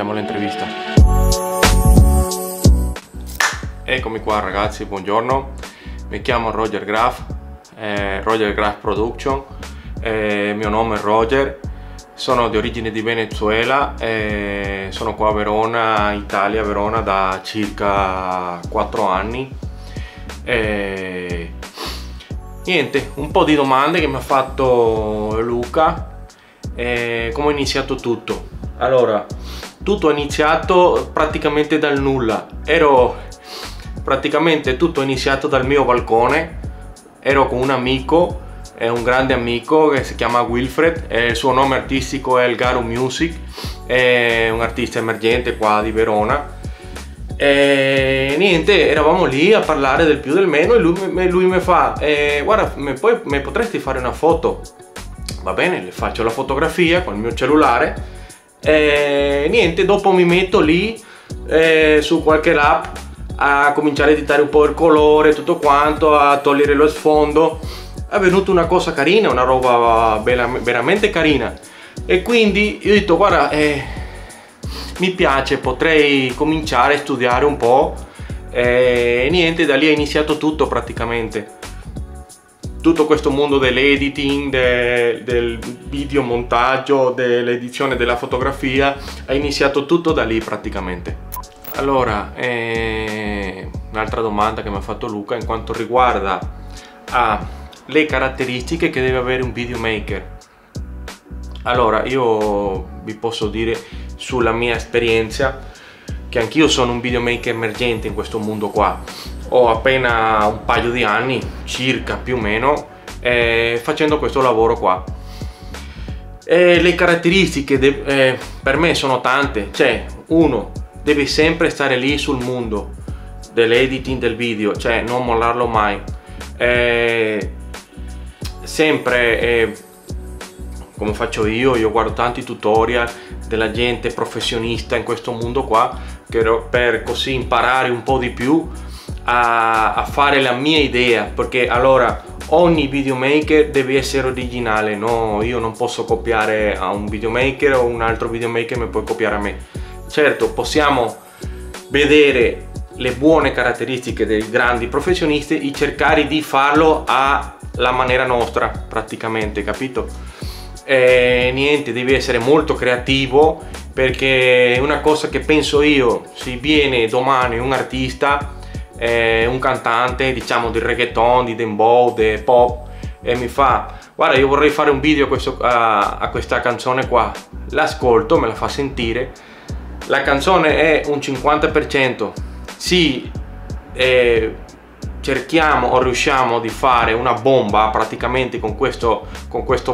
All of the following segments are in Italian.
facciamo l'intervista. Eccomi qua ragazzi, buongiorno. Mi chiamo Roger Graf, Roger Graf Production. Mio nome è Roger, sono di origine di Venezuela e sono qua a Verona, Italia, Verona da circa 4 anni. Niente, un po' di domande che mi ha fatto Luca. Come è iniziato tutto? Allora, tutto è iniziato praticamente dal nulla. Tutto è iniziato dal mio balcone. Ero con un amico, è un grande amico che si chiama Wilfred, il suo nome artistico è Garo Music, è un artista emergente qua di Verona. E niente, eravamo lì a parlare del più del meno e lui mi fa guarda, poi mi potresti fare una foto? Va bene, le faccio la fotografia con il mio cellulare. E niente, dopo mi metto lì su qualche app a cominciare a editare un po' il colore, tutto quanto, a togliere lo sfondo. È venuta una cosa carina, una roba veramente carina. E quindi io ho detto guarda, mi piace, potrei cominciare a studiare un po'. E niente, da lì è iniziato tutto praticamente. Tutto questo mondo dell'editing, del videomontaggio, dell'edizione della fotografia, è iniziato tutto da lì praticamente. Allora, un'altra domanda che mi ha fatto Luca in quanto riguarda le caratteristiche che deve avere un videomaker. Allora, io vi posso dire sulla mia esperienza che anch'io sono un videomaker emergente in questo mondo qua. Ho appena un paio di anni circa, più o meno, facendo questo lavoro qua. Le caratteristiche per me sono tante. Cioè, uno, deve sempre stare lì sul mondo dell'editing del video, cioè non mollarlo mai. Sempre come faccio io guardo tanti tutorial della gente professionista in questo mondo qua, per così imparare un po' di più a fare la mia idea, perché allora ogni videomaker deve essere originale. No, io non posso copiare a un videomaker o un altro videomaker mi può copiare a me. Certo, possiamo vedere le buone caratteristiche dei grandi professionisti e cercare di farlo alla maniera nostra praticamente, capito? E niente, devi essere molto creativo, perché una cosa che penso io, se viene domani un artista, un cantante diciamo di reggaeton, di dembow, di pop, e mi fa guarda, io vorrei fare un video a questa canzone qua, l'ascolto, me la fa sentire, la canzone è un 50%, sì, cerchiamo o riusciamo di fare una bomba praticamente con questo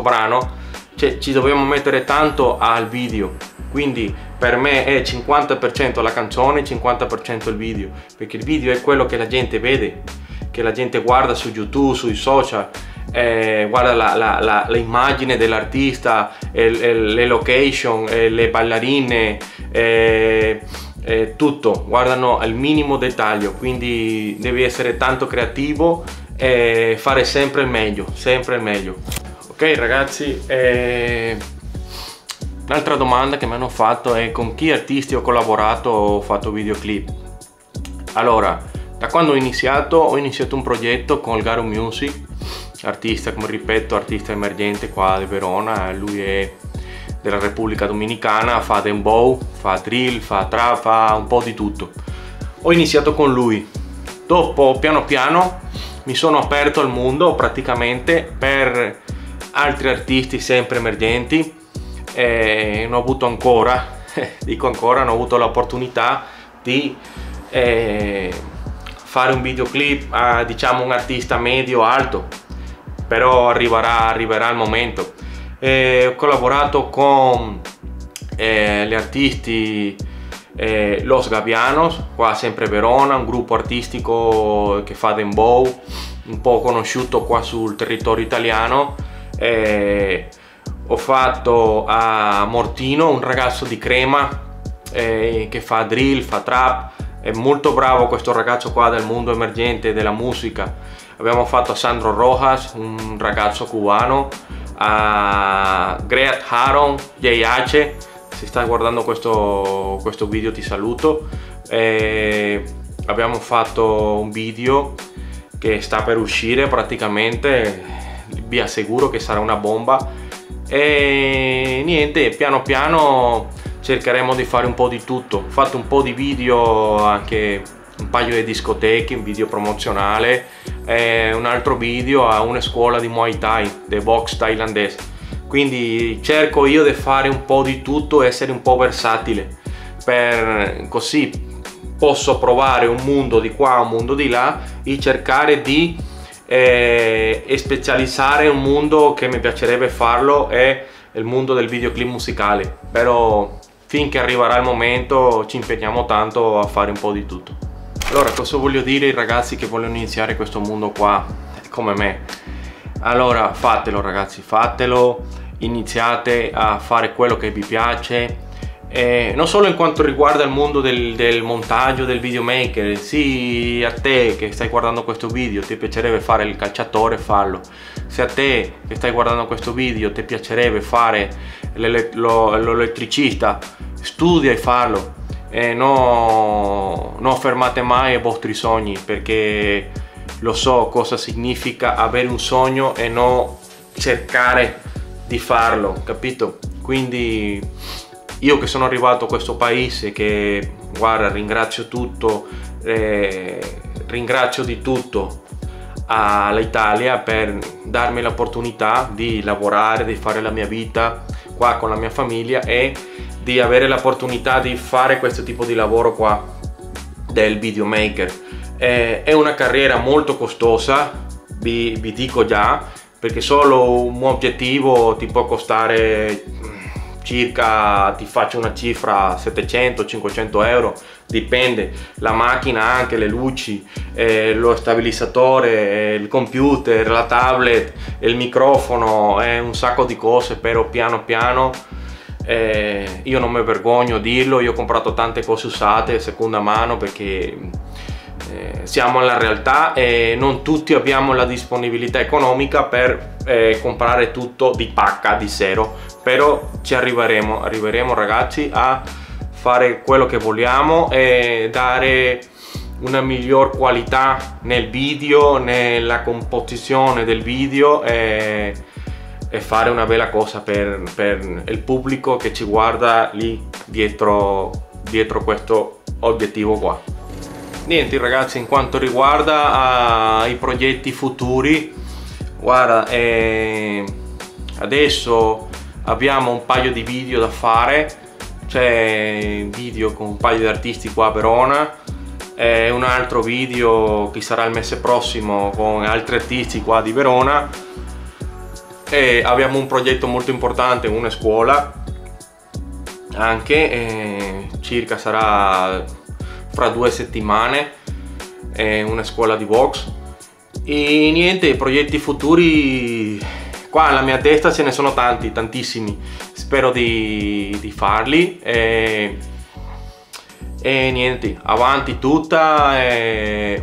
brano, cioè, ci dobbiamo mettere tanto al video. Quindi per me è 50% la canzone e 50% il video, perché il video è quello che la gente vede, che la gente guarda su YouTube, sui social, guarda l'immagine dell'artista, le location, le ballerine, tutto, guardano al minimo dettaglio. Quindi devi essere tanto creativo e fare sempre il meglio, sempre il meglio. Ok ragazzi, un'altra domanda che mi hanno fatto è con chi artisti ho collaborato o ho fatto videoclip. Allora, da quando ho iniziato un progetto con Elgaro Music, artista, come ripeto, artista emergente qua di Verona. Lui è della Repubblica Dominicana, fa dembow, fa drill, fa trap, fa un po' di tutto. Ho iniziato con lui, dopo piano piano mi sono aperto al mondo praticamente per altri artisti sempre emergenti. Non ho avuto ancora, dico ancora, non ho avuto l'opportunità di fare un videoclip a diciamo un artista medio alto, però arriverà il momento. Ho collaborato con gli artisti Los Gavianos, qua sempre Verona, un gruppo artistico che fa dembow, un po' conosciuto qua sul territorio italiano. Ho fatto a Mortino, un ragazzo di Crema che fa drill, fa trap, è molto bravo questo ragazzo qua del mondo emergente della musica. Abbiamo fatto a Sandro Rojas, un ragazzo cubano, a Greg Haron, JH, se stai guardando questo video ti saluto. Abbiamo fatto un video che sta per uscire praticamente, vi assicuro che sarà una bomba, e niente, piano piano cercheremo di fare un po' di tutto. Ho fatto un po' di video, anche un paio di discoteche, un video promozionale, un altro video a una scuola di Muay Thai, di box thailandese. Quindi cerco io di fare un po' di tutto, essere un po' versatile, per così posso provare un mondo di qua, un mondo di là, e cercare di specializzare un mondo che mi piacerebbe farlo, è il mondo del videoclip musicale. Però finché arriverà il momento ci impegniamo tanto a fare un po' di tutto. Allora, cosa voglio dire ai ragazzi che vogliono iniziare questo mondo qua come me? Allora, fatelo ragazzi, fatelo, iniziate a fare quello che vi piace, non solo in quanto riguarda il mondo del montaggio, del videomaker. Sì, a te che stai guardando questo video ti piacerebbe fare il calciatore, fallo. Se a te che stai guardando questo video ti piacerebbe fare l'elettricista, studia e farlo. Non fermate mai ai vostri sogni, perché lo so cosa significa avere un sogno e non cercare di farlo, capito? Quindi io che sono arrivato a questo paese, che guarda, ringrazio tutto, ringrazio di tutto all'Italia per darmi l'opportunità di lavorare, di fare la mia vita qua con la mia famiglia e di avere l'opportunità di fare questo tipo di lavoro qua del videomaker. È una carriera molto costosa, vi dico già, perché solo un obiettivo ti può costare circa, ti faccio una cifra, 700-500 euro, dipende, la macchina, anche le luci, lo stabilizzatore, il computer, la tablet, il microfono, un sacco di cose. Però piano piano, io non mi vergogno a dirlo, io ho comprato tante cose usate, seconda mano, perché siamo alla realtà e non tutti abbiamo la disponibilità economica per comprare tutto di pacca, di zero. Però ci arriveremo ragazzi a fare quello che vogliamo e dare una miglior qualità nel video, nella composizione del video, e fare una bella cosa per il pubblico che ci guarda lì dietro questo obiettivo qua. Niente ragazzi, in quanto riguarda i progetti futuri, guarda, adesso abbiamo un paio di video da fare, c'è un video con un paio di artisti qua a Verona, e un altro video che sarà il mese prossimo con altri artisti qua di Verona. E abbiamo un progetto molto importante, una scuola anche, circa sarà fra 2 settimane, una scuola di box. E niente, progetti futuri qua alla mia testa ce ne sono tanti, tantissimi, spero di farli, e niente, avanti tutta. Vi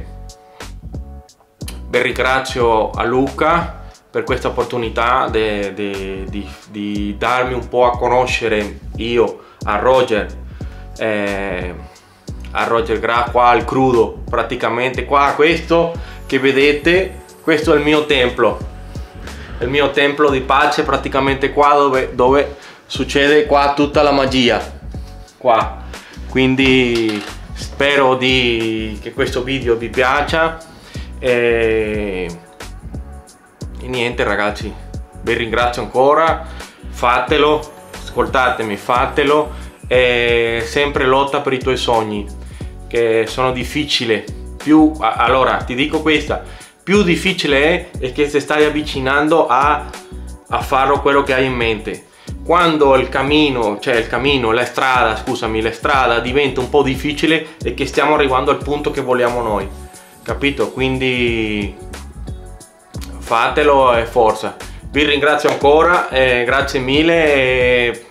ringrazio a Luca per questa opportunità di darmi un po' a conoscere io a Roger Graf, qua al crudo praticamente. Qua, questo che vedete, questo è il mio templo, di pace praticamente, qua dove succede qua tutta la magia qua. Quindi spero che questo video vi piaccia, e niente ragazzi, vi ringrazio ancora, fatelo, ascoltatemi, fatelo, e sempre lotta per i tuoi sogni, che sono difficili. Allora ti dico questa, più difficile è che se stai avvicinando a farlo quello che hai in mente. Quando la strada diventa un po' difficile, è che stiamo arrivando al punto che vogliamo noi, capito? Quindi fatelo e forza, vi ringrazio ancora, grazie mille, e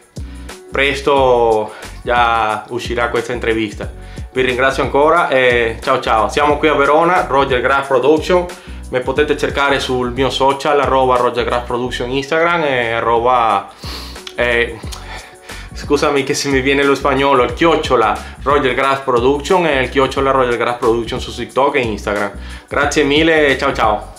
presto già uscirà questa intervista. Vi ringrazio ancora e ciao ciao. Siamo qui a Verona, Roger Graf Production, mi potete cercare sul mio social @Roger Graf Production Instagram e Scúsame que se me viene lo español, el chiochola Roger Graf Production, el chiochola Roger Graf Production su TikTok e Instagram. Grazie mille, ciao ciao.